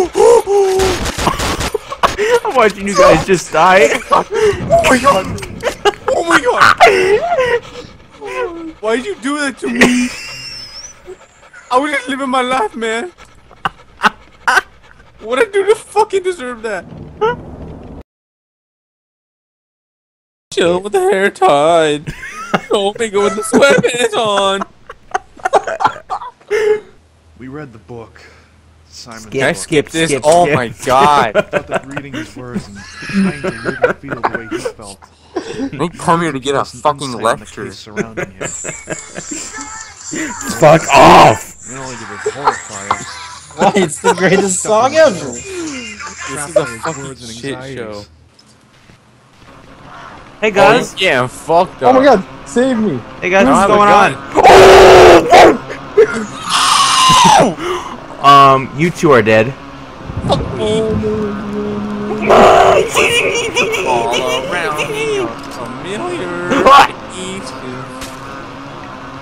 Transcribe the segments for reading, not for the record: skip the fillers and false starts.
I'm watching you guys just die. Oh my god! Oh my god! Why did you do that to me? I was just living my life, man. What I do to fucking deserve that? Chill with the hair tied. Don't be going with the sweatpants on. We read the book. Simon, I skipped this. Skip, oh skip. My god! I thought that reading his words and trying to make him feel the way he felt. They come here to get a fucking lecture. Surrounding him. Fuck off! Not only did it horrify us. It's the greatest song ever. This is a fucking shit show. Hey guys! Oh, yeah, fucked up. Oh my god! Save me! Hey guys, what's going on? You two are dead.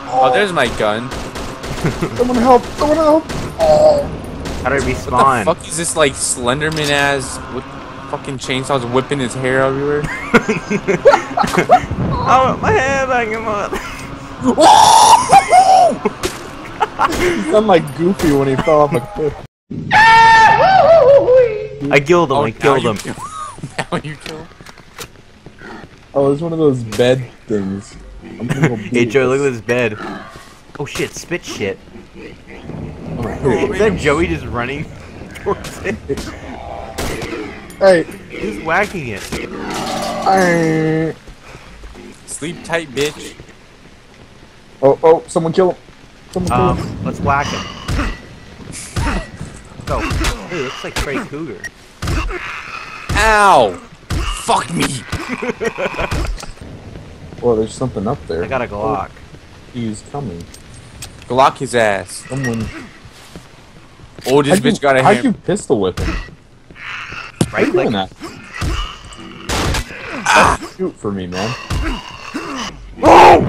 Oh, there's my gun. Someone help! Someone help! Oh. How do I respawn? What the fuck is this, like, Slenderman ass with fucking chainsaws whipping his hair everywhere? I want my hair back in my... He sounded like Goofy when he fell off a cliff. I killed him, oh, I killed him. Now you kill him? Oh, it's one of those bed things. Hey Joey, look at this bed. Oh shit, spit shit. Oh, is that Joey just running towards it? Hey. Who's whacking it? Sleep tight, bitch. Oh, oh, someone kill him. Let's whack him. Oh, dude, looks like Trey Cougar. Ow! Fuck me! Well, there's something up there. I got a Glock. Oh, he's coming. Glock his ass. Someone. Oh, this bitch got a hammer. How'd you pistol whip him? Right click. Ah. Shoot for me, man. Oh!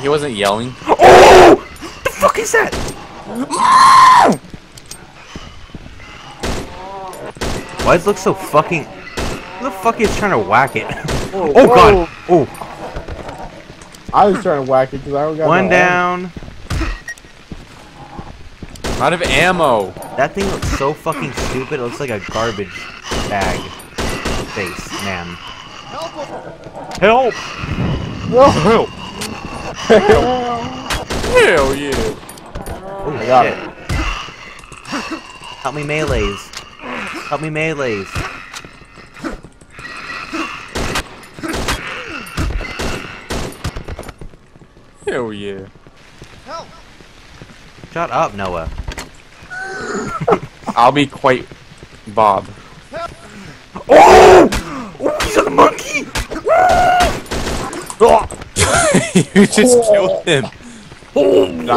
He wasn't yelling. Oh! What the fuck is that? Why does it look so fucking... Who the fuck is trying to whack it? Whoa, oh god! Oh! I was trying to whack it because I got one down. I'm out of ammo. That thing looks so fucking stupid. It looks like a garbage bag. Face, man. Help! Help! No. Help! Help! Hell yeah! Oh, I got it. Help me melees. Help me melees. Hell yeah. Help! Shut up, Noah. I'll be quite Bob. Oh! Oh, he's a monkey! You just killed him. Did I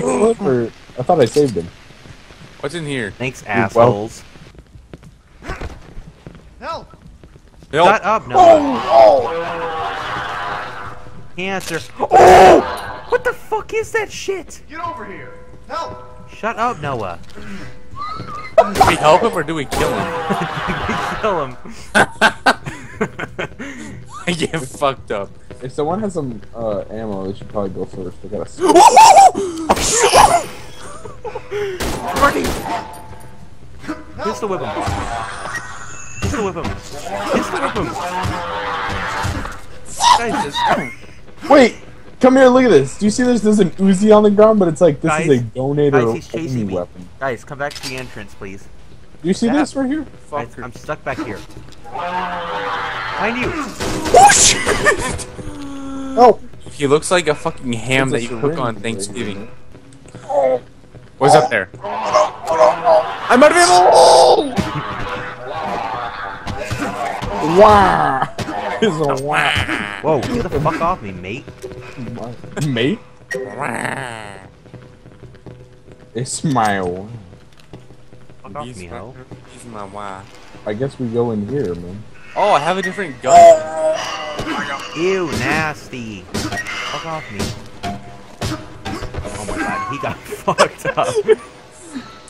kill him, or I thought I saved him. What's in here? Thanks, assholes. Help! Help. Shut up, no. Oh! Cancer. Oh! What the fuck is that shit? Get over here! Help! Shut up, Noah. Do we help him or do we kill him? We kill him. I get fucked up. If someone has some ammo, they should probably go first. They gotta. Whoa, whoa, whoa! Running! Pistol whip him. Pistol whip him. Pistol whip him. Wait! Come here, look at this. Do you see there's an Uzi on the ground, but it's like, this guys, is a donated weapon. Guys, come back to the entrance, please. Do you see this right here? Guys, I'm stuck back here. Behind you! Oh, shit! Oh! He looks like a fucking ham that you cook on Thanksgiving. Oh. What's up there? I'm out of ammo! Wow! It's a wow! Whoa, get the fuck off me, mate. Mate? It's my wife. Fuck off me, ho. He's my wife. I guess we go in here, man. Oh, I have a different gun. Ew, nasty. Fuck off me. Oh my god. he got fucked up.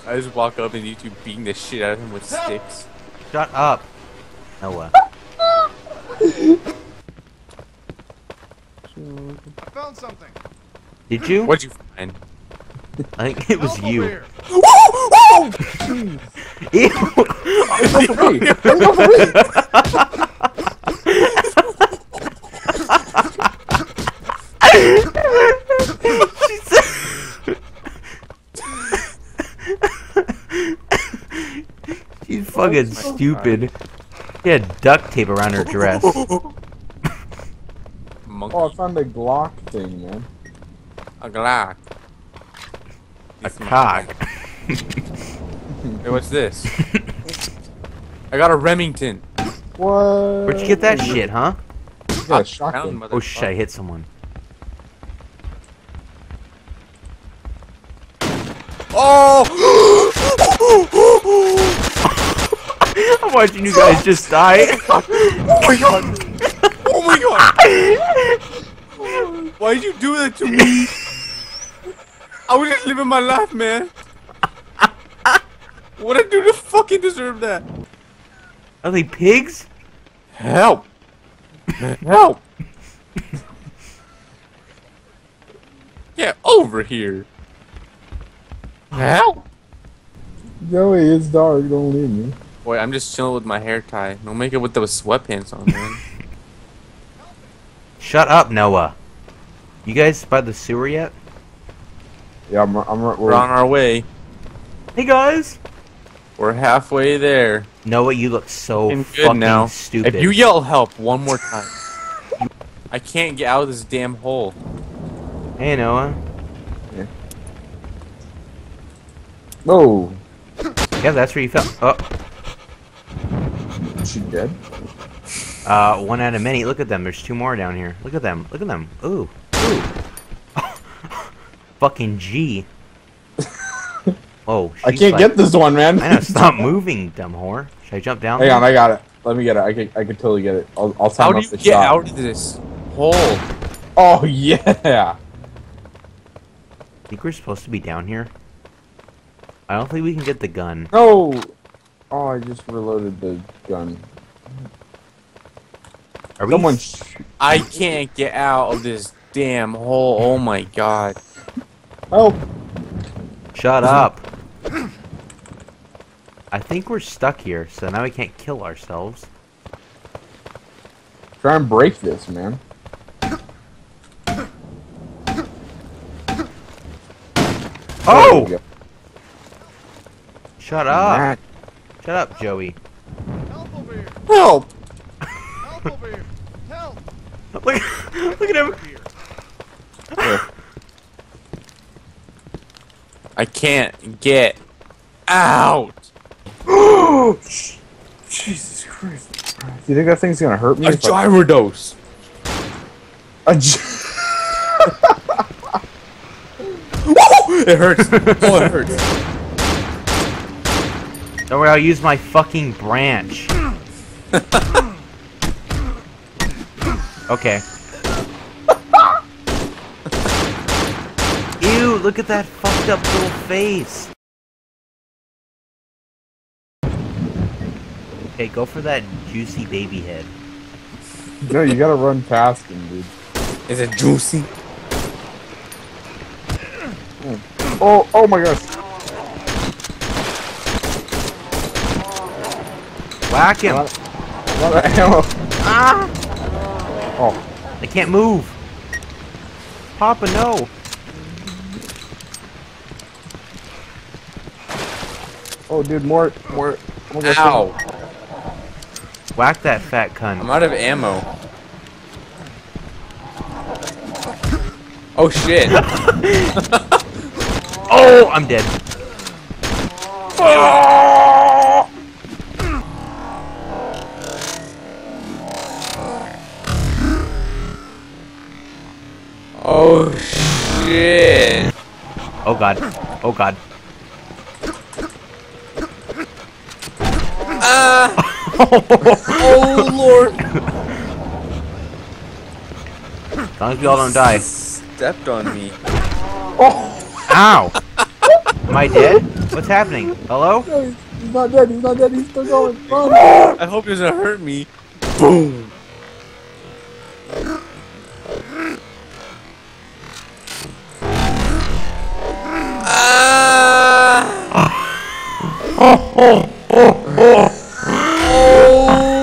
I just walk up and you two beating the shit out of him with sticks. Shut up, Noah. I found something. Did you? What'd you find? I think it was you. Whoa! Whoa! Ew! She's fucking stupid. She had duct tape around her dress. Oh, I found a Glock thing, man. A Glock. A cock. Hey, what's this? I got a Remington. What? Where'd you get that shit, huh? Yeah, shotgun. Oh shit, I hit someone. Oh! I'm watching you guys just die. Oh my god. Oh my god! Why'd you do that to me? I was just living my life, man. What did I do to fucking deserve that? Are they pigs? Help! Help! Get over here! Help! Joey, it's dark. Don't leave me. Boy, I'm just chilling with my hair tie. Don't make it with those sweatpants on, man. Shut up, Noah. You guys by the sewer yet? Yeah, we're on our way. Hey guys, we're halfway there. Noah, you look so fucking stupid. If you yell help one more time, I can't get out of this damn hole. Hey Noah. Yeah. Oh. Yeah, that's where you fell. Oh. Is she dead? One out of many. Look at them. There's two more down here. Look at them. Look at them. Ooh. Ooh. Fucking G. Oh. I can't get this one, man. I know. Stop moving, dumb whore. Should I jump down? Hang on. I got it. Let me get it. I can totally get it. I'll time up the shot. How do you get out of this hole? Oh yeah. I think we're supposed to be down here. I don't think we can get the gun. No. Oh, I just reloaded the gun. Someone I can't get out of this damn hole. Oh my god. Help. Shut up. I think we're stuck here, so now we can't kill ourselves. Try and break this, man. Oh! Shut up. Matt. Shut up, Joey. Help over here. Help! Help over here. Look at him. Here. I can't get out. Jesus Christ. Do you think that thing's gonna hurt me? A gyrodose. It hurts. Oh, it hurts. Don't worry, I'll use my fucking branch. Okay. Ew, look at that fucked up little face. Okay, go for that juicy baby head. No, you gotta run past him, dude. Is it juicy? Oh my gosh. Whack him. A lot of ammo. Ah! Oh. I can't move. Papa, no. Oh, dude, more. Ow. Whack that fat cunt. I'm out of ammo. Oh, shit. Oh, I'm dead. Oh! Oh shit! Oh god! Oh god! Oh lord! As long as y'all don't die. Stepped on me. Oh! Ow! Am I dead? What's happening? Hello? No, he's not dead. He's not dead. He's still going. Oh. I hope he doesn't hurt me. Boom! Oh, oh, oh, oh.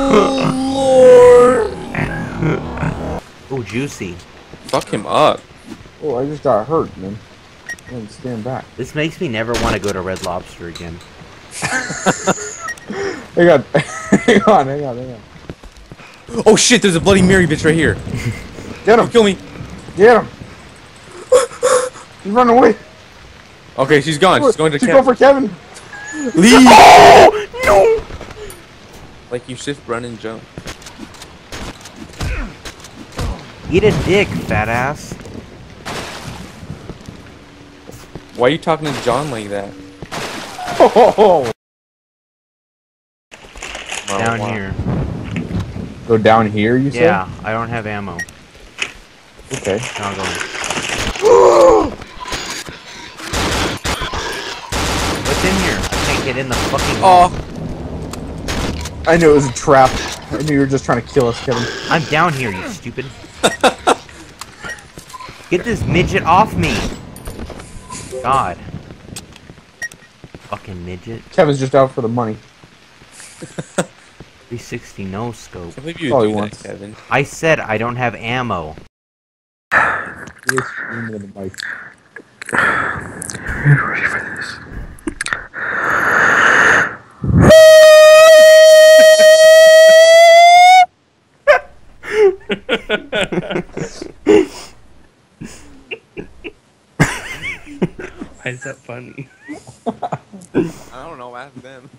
Oh, Lord. Ooh, juicy. Fuck him up. Oh, I just got hurt, man. I didn't stand back. This makes me never want to go to Red Lobster again. Hang on. Hang on, hang on, hang on. Oh shit, there's a Bloody Mary bitch right here. Get him. Don't kill me. Get him. He's running away. Okay, she's gone. She's going to Kevin. She's going for Kevin. Leave! Oh, no! Like you shift, run, and jump. Eat a dick, fat ass. Why are you talking to John like that? Oh! Down here. Go down here, you said? Yeah, I don't have ammo. Okay. Now I'm going. In here. I can't get in the fucking I knew it was a trap. I knew you were just trying to kill us, Kevin. I'm down here, you stupid. Get this midget off me. God. Fucking midget. Kevin's just out for the money. 360 no scope. I believe you would do that, Kevin. I said I don't have ammo. Are you ready for this? Why is that funny? I don't know, ask them.